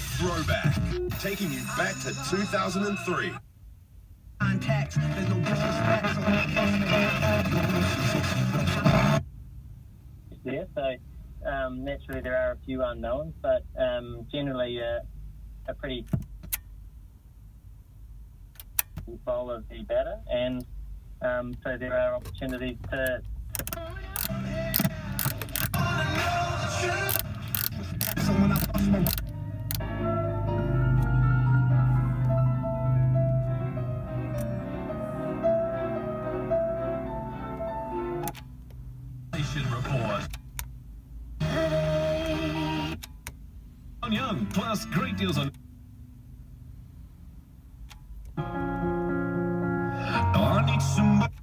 throwback, taking you back to 2003. Contacts, there's no disrespect, so yeah, so naturally there are a few unknowns, but generally a pretty bowl of the batter, and so there are opportunities to report. Young plus great deals on I need somebody.